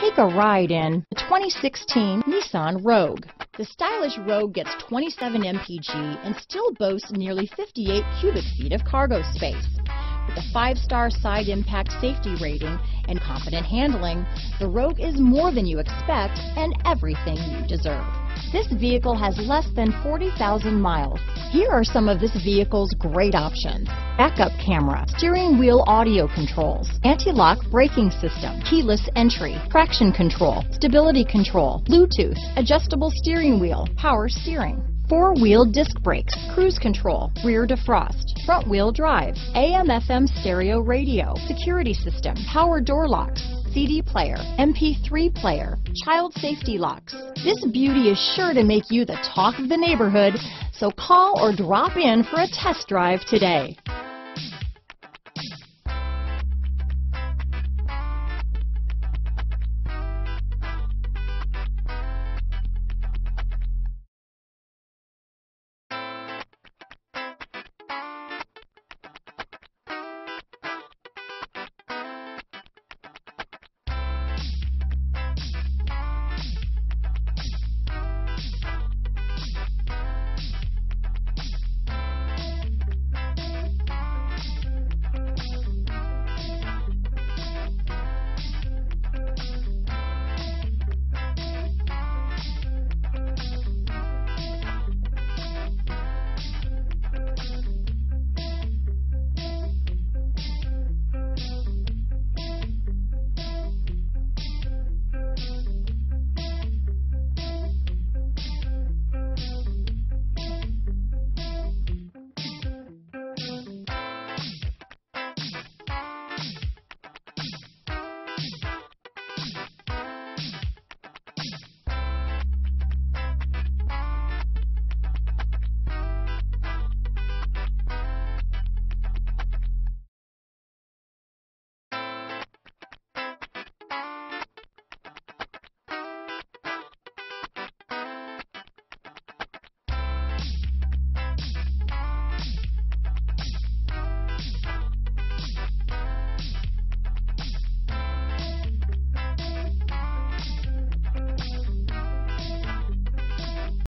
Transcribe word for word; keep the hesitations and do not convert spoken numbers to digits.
Take a ride in the twenty sixteen Nissan Rogue. The stylish Rogue gets twenty-seven M P G and still boasts nearly fifty-eight cubic feet of cargo space. With a five-star side impact safety rating and competent handling, the Rogue is more than you expect and everything you deserve. This vehicle has less than forty thousand miles. Here are some of this vehicle's great options: backup camera, steering wheel audio controls, anti-lock braking system, keyless entry, traction control, stability control, Bluetooth, adjustable steering wheel, power steering, four-wheel disc brakes, cruise control, rear defrost, front-wheel drive, A M F M stereo radio, security system, power door locks, C D player, M P three player, child safety locks. This beauty is sure to make you the talk of the neighborhood, so call or drop in for a test drive today.